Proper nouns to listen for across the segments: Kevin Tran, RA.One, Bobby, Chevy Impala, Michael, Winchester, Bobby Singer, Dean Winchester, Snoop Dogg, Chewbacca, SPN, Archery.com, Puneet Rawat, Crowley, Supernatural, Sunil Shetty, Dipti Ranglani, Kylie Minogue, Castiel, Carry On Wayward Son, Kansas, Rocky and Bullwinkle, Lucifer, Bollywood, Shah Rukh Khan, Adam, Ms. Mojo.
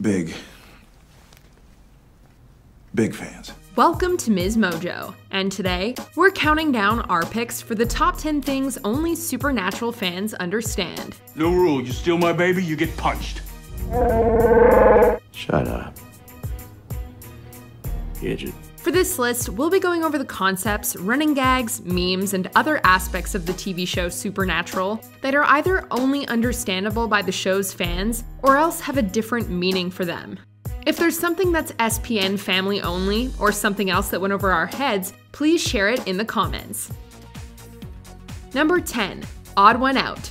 Big fans. Welcome to Ms. Mojo, and today, we're counting down our picks for the top 10 things only Supernatural fans understand. No rule, you steal my baby, you get punched. Shut up. Idiot. For this list, we'll be going over the concepts, running gags, memes, and other aspects of the TV show Supernatural that are either only understandable by the show's fans or else have a different meaning for them. If there's something that's SPN family only or something else that went over our heads, please share it in the comments. Number 10, odd one out.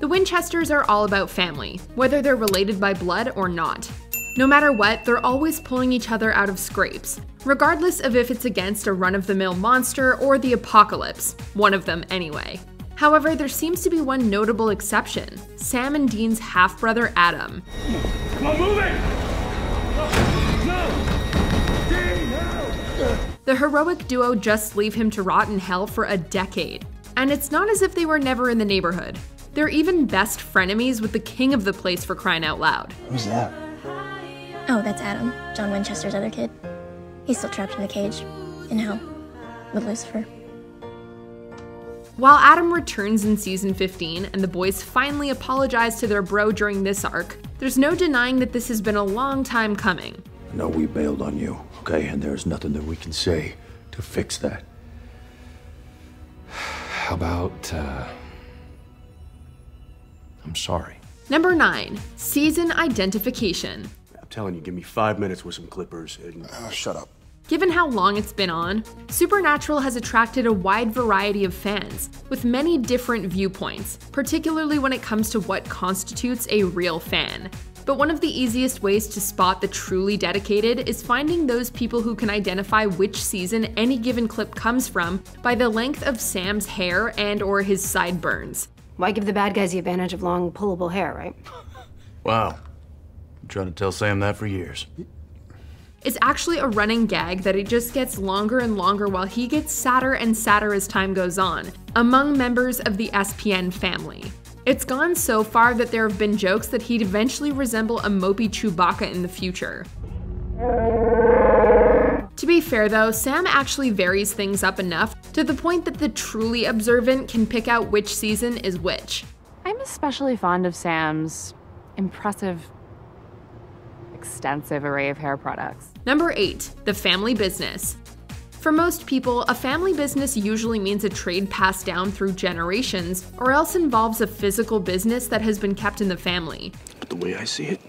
The Winchesters are all about family, whether they're related by blood or not. No matter what, they're always pulling each other out of scrapes, regardless of if it's against a run-of-the-mill monster or the apocalypse, one of them anyway. However, there seems to be one notable exception, Sam and Dean's half-brother Adam. Come on, move it! No! Dean, no! The heroic duo just leave him to rot in hell for a decade, and it's not as if they were never in the neighborhood. They're even best frenemies with the king of the place for crying out loud. Who's that? Oh, that's Adam, John Winchester's other kid. He's still trapped in a cage, in hell, with Lucifer. While Adam returns in season 15 and the boys finally apologize to their bro during this arc, there's no denying that this has been a long time coming. No, we bailed on you, okay? And there's nothing that we can say to fix that. How about, I'm sorry. Number 9, season identification. Telling you, give me 5 minutes with some clippers and... shut up. Given how long it's been on, Supernatural has attracted a wide variety of fans, with many different viewpoints, particularly when it comes to what constitutes a real fan. But one of the easiest ways to spot the truly dedicated is finding those people who can identify which season any given clip comes from by the length of Sam's hair and/or his sideburns. Why give the bad guys the advantage of long, pullable hair, right? Wow. Trying to tell Sam that for years. It's actually a running gag that it just gets longer and longer while he gets sadder and sadder as time goes on, among members of the SPN family. It's gone so far that there have been jokes that he'd eventually resemble a mopey Chewbacca in the future. To be fair though, Sam actually varies things up enough to the point that the truly observant can pick out which season is which. I'm especially fond of Sam's impressive extensive array of hair products. Number 8, the family business. For most people, a family business usually means a trade passed down through generations, or else involves a physical business that has been kept in the family. But the way I see it,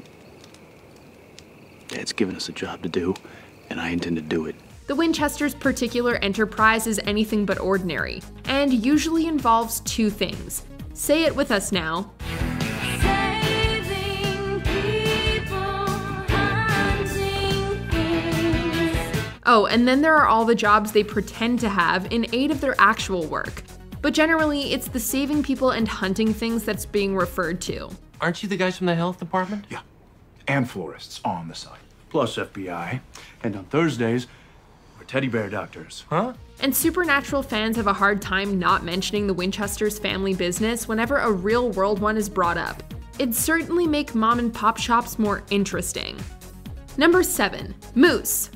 Dad's given us a job to do, and I intend to do it. The Winchester's particular enterprise is anything but ordinary, and usually involves two things. Say it with us now. Oh, and then there are all the jobs they pretend to have in aid of their actual work. But generally, it's the saving people and hunting things that's being referred to. Aren't you the guys from the health department? Yeah, and florists on the side, plus FBI. And on Thursdays, we're teddy bear doctors. Huh? And Supernatural fans have a hard time not mentioning the Winchester's family business whenever a real-world one is brought up. It'd certainly make mom and pop shops more interesting. Number 7, Moose.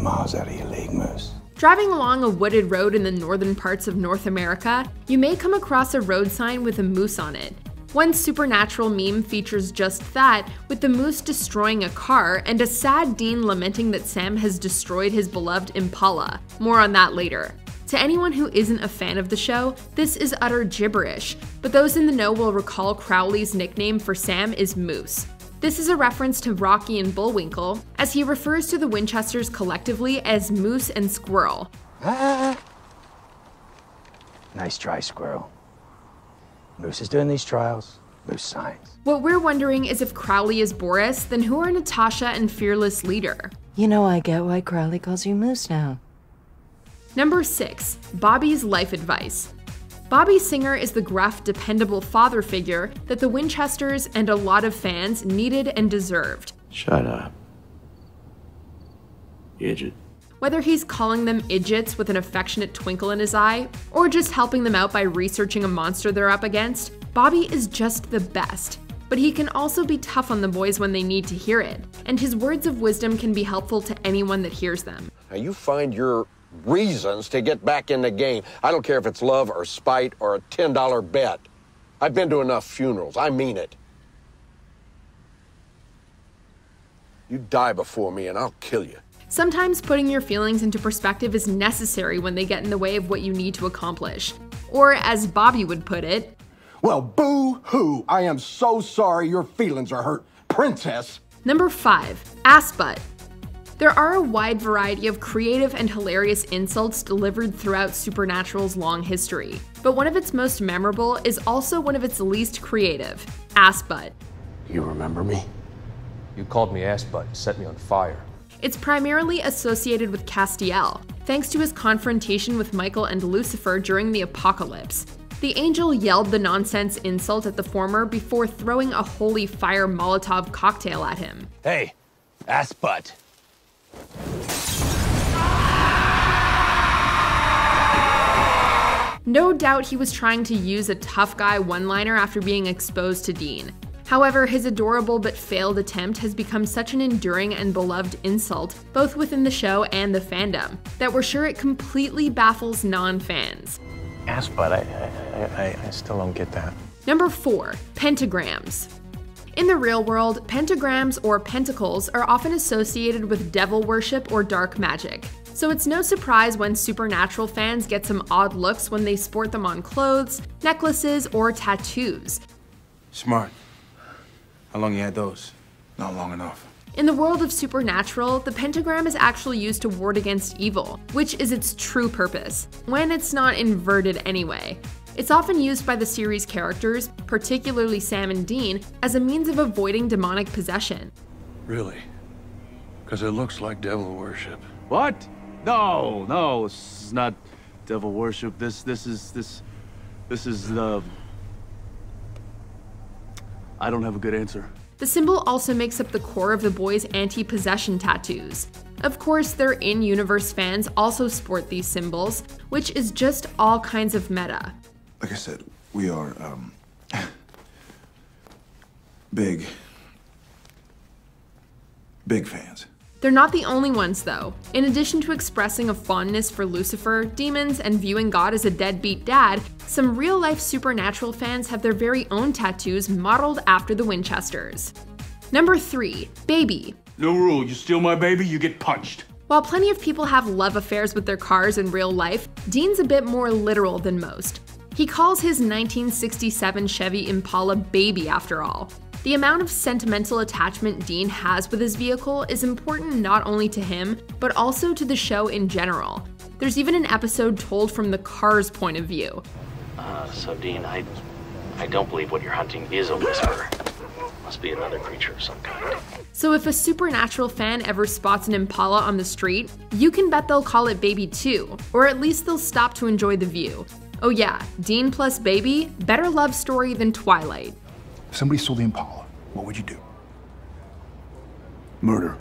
Miles out of your league, Moose. Driving along a wooded road in the northern parts of North America, you may come across a road sign with a moose on it. One Supernatural meme features just that, with the moose destroying a car and a sad Dean lamenting that Sam has destroyed his beloved Impala. More on that later. To anyone who isn't a fan of the show, this is utter gibberish, but those in the know will recall Crowley's nickname for Sam is Moose. This is a reference to Rocky and Bullwinkle, as he refers to the Winchesters collectively as Moose and Squirrel. Ah. Nice try, Squirrel. Moose is doing these trials, Moose signs. What we're wondering is if Crowley is Boris, then who are Natasha and Fearless Leader? You know, I get why Crowley calls you Moose now. Number 6, Bobby's life advice. Bobby Singer is the gruff, dependable father figure that the Winchesters and a lot of fans needed and deserved. Shut up. Idiot. Whether he's calling them idiots with an affectionate twinkle in his eye, or just helping them out by researching a monster they're up against, Bobby is just the best. but he can also be tough on the boys when they need to hear it, and his words of wisdom can be helpful to anyone that hears them. Now you find your reasons to get back in the game. I don't care if it's love or spite or a $10 bet. I've been to enough funerals. I mean it. You die before me and I'll kill you. Sometimes putting your feelings into perspective is necessary when they get in the way of what you need to accomplish. Or as Bobby would put it, well, boo-hoo, I am so sorry your feelings are hurt, princess. Number 5, ass butt. There are a wide variety of creative and hilarious insults delivered throughout Supernatural's long history, but one of its most memorable is also one of its least creative, ass butt. You remember me? You called me ass butt and set me on fire. It's primarily associated with Castiel, thanks to his confrontation with Michael and Lucifer during the apocalypse. The angel yelled the nonsense insult at the former before throwing a holy fire Molotov cocktail at him. Hey, ass butt. No doubt he was trying to use a tough guy one-liner after being exposed to Dean. However, his adorable but failed attempt has become such an enduring and beloved insult, both within the show and the fandom, that we're sure it completely baffles non-fans. Ass butt, I still don't get that. Number 4, pentagrams. In the real world, pentagrams or pentacles are often associated with devil worship or dark magic. So it's no surprise when Supernatural fans get some odd looks when they sport them on clothes, necklaces, or tattoos. Smart. How long you had those? Not long enough. In the world of Supernatural, the pentagram is actually used to ward against evil, which is its true purpose, when it's not inverted anyway. It's often used by the series characters, particularly Sam and Dean, as a means of avoiding demonic possession. Really? Because it looks like devil worship. What? No, no, this is not devil worship. This is the... I don't have a good answer. The symbol also makes up the core of the boys' anti-possession tattoos. Of course, their in-universe fans also sport these symbols, which is just all kinds of meta. Like I said, we are, big fans. They're not the only ones, though. In addition to expressing a fondness for Lucifer, demons, and viewing God as a deadbeat dad, some real-life Supernatural fans have their very own tattoos modeled after the Winchesters. Number 3, baby. No rule, you steal my baby, you get punched. While plenty of people have love affairs with their cars in real life, Dean's a bit more literal than most. He calls his 1967 Chevy Impala baby after all. The amount of sentimental attachment Dean has with his vehicle is important not only to him, but also to the show in general. There's even an episode told from the car's point of view. So Dean, I don't believe what you're hunting is a whisperer. Must be another creature of some kind. So if a Supernatural fan ever spots an Impala on the street, you can bet they'll call it baby too, or at least they'll stop to enjoy the view. Oh yeah, Dean plus baby, better love story than Twilight. If somebody stole the Impala, what would you do? Murder.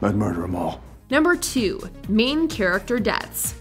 I'd murder them all. Number 2, main character deaths.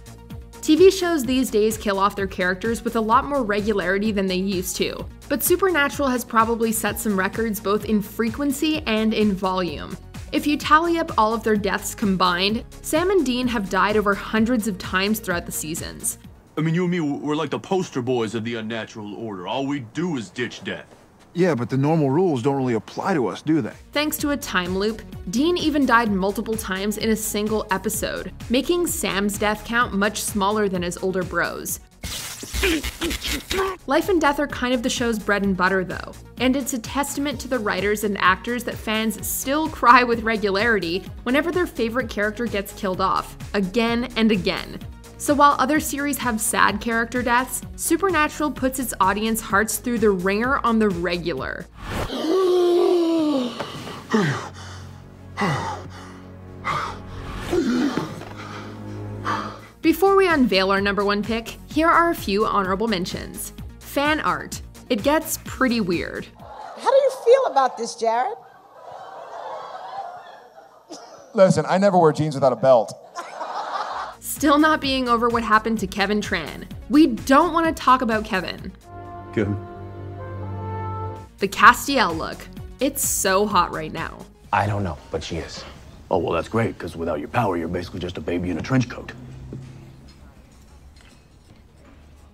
TV shows these days kill off their characters with a lot more regularity than they used to, but Supernatural has probably set some records both in frequency and in volume. If you tally up all of their deaths combined, Sam and Dean have died over hundreds of times throughout the seasons. I mean, you and me, we're like the poster boys of the unnatural order. All we do is ditch death. Yeah, but the normal rules don't really apply to us, do they? Thanks to a time loop, Dean even died multiple times in a single episode, making Sam's death count much smaller than his older bros. Life and death are kind of the show's bread and butter, though, and it's a testament to the writers and actors that fans still cry with regularity whenever their favorite character gets killed off, again and again. So while other series have sad character deaths, Supernatural puts its audience hearts through the ringer on the regular. Before we unveil our number 1 pick, here are a few honorable mentions. Fan art. It gets pretty weird. How do you feel about this, Jared? Listen, I never wear jeans without a belt. Still not being over what happened to Kevin Tran. We don't want to talk about Kevin. Kevin. The Castiel look. It's so hot right now. I don't know, but she is. Oh, well, that's great, because without your power, you're basically just a baby in a trench coat.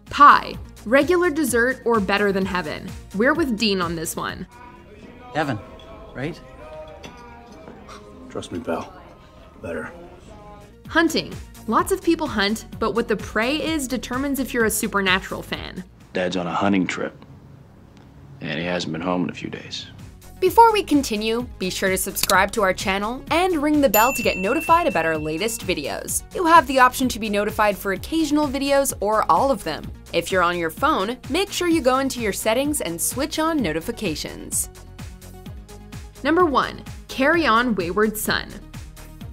Pie. Regular dessert or better than heaven? We're with Dean on this one. Heaven, right? Trust me, pal. Better. Hunting. Lots of people hunt, but what the prey is determines if you're a Supernatural fan. Dad's on a hunting trip, and he hasn't been home in a few days. Before we continue, be sure to subscribe to our channel and ring the bell to get notified about our latest videos. You have the option to be notified for occasional videos or all of them. If you're on your phone, make sure you go into your settings and switch on notifications. Number 1. Carry On Wayward Son.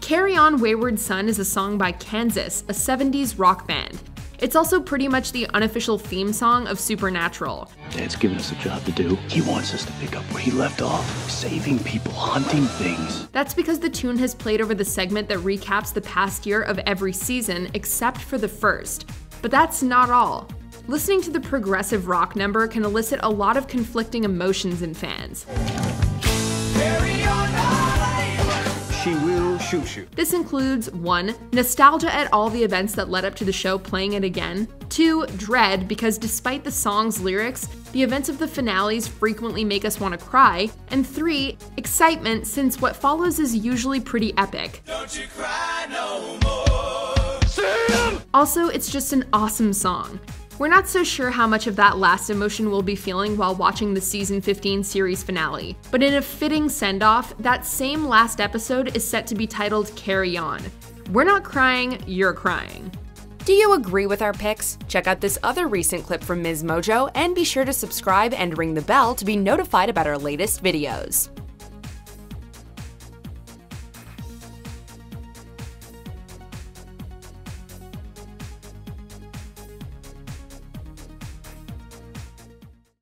Carry On Wayward Son is a song by Kansas, a 70s rock band. It's also pretty much the unofficial theme song of Supernatural. Dad's given us a job to do. He wants us to pick up where he left off, saving people, hunting things. That's because the tune has played over the segment that recaps the past year of every season, except for the first. But that's not all. Listening to the progressive rock number can elicit a lot of conflicting emotions in fans. She will shoot you. This includes 1. Nostalgia at all the events that led up to the show playing it again. 2. Dread, because despite the song's lyrics, the events of the finales frequently make us want to cry. And 3. Excitement, since what follows is usually pretty epic. Don't you cry no more. Sam! Also, it's just an awesome song. We're not so sure how much of that last emotion we'll be feeling while watching the season 15 series finale, but in a fitting send-off, that same last episode is set to be titled Carry On. We're not crying, you're crying. Do you agree with our picks? Check out this other recent clip from Ms. Mojo and be sure to subscribe and ring the bell to be notified about our latest videos.